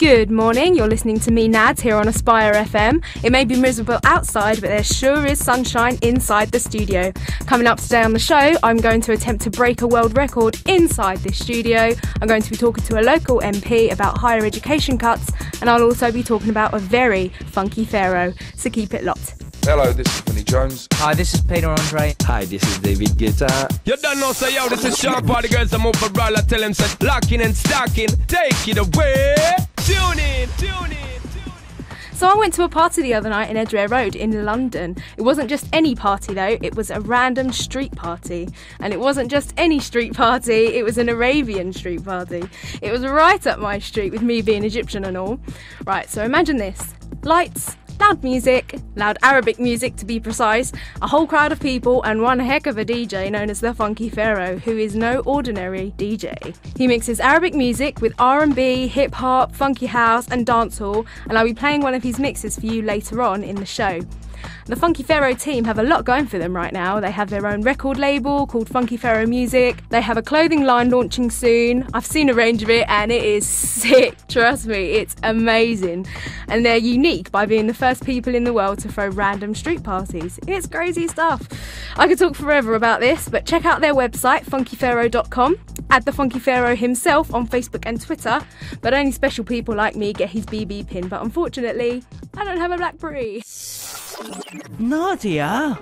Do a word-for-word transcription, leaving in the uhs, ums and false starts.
Good morning, you're listening to me, Nads, here on Aspire F M. It may be miserable outside, but there sure is sunshine inside the studio. Coming up today on the show, I'm going to attempt to break a world record inside this studio. I'm going to be talking to a local M P about higher education cuts, and I'll also be talking about a very funky pharaoh, so keep it locked. Hello, this is Penny Jones. Hi, this is Peter Andre. Hi, this is David Guetta. You don't know, say yo, this is Sean. Party Girls, I'm over all. I tell him, said, locking and stocking, take it away. Tune in, tune in. So I went to a party the other night in Edgware Road in London. It wasn't just any party though, it was a random street party. And it wasn't just any street party, it was an Arabian street party. It was right up my street with me being Egyptian and all. Right, so imagine this. Lights, loud music, loud Arabic music to be precise, a whole crowd of people and one heck of a D J known as the Funky Pharaoh, who is no ordinary D J. He mixes Arabic music with R and B, hip hop, funky house and dancehall, and I'll be playing one of his mixes for you later on in the show. The Funky Pharaoh team have a lot going for them right now. They have their own record label called Funky Pharaoh Music. They have a clothing line launching soon. I've seen a range of it and it is sick, trust me, it's amazing. And they're unique by being the first people in the world to throw random street parties. It's crazy stuff. I could talk forever about this, but check out their website, funky pharaoh dot com. Add the Funky Pharaoh himself on Facebook and Twitter, but only special people like me get his B B pin, but unfortunately, I don't have a BlackBerry. Nadia!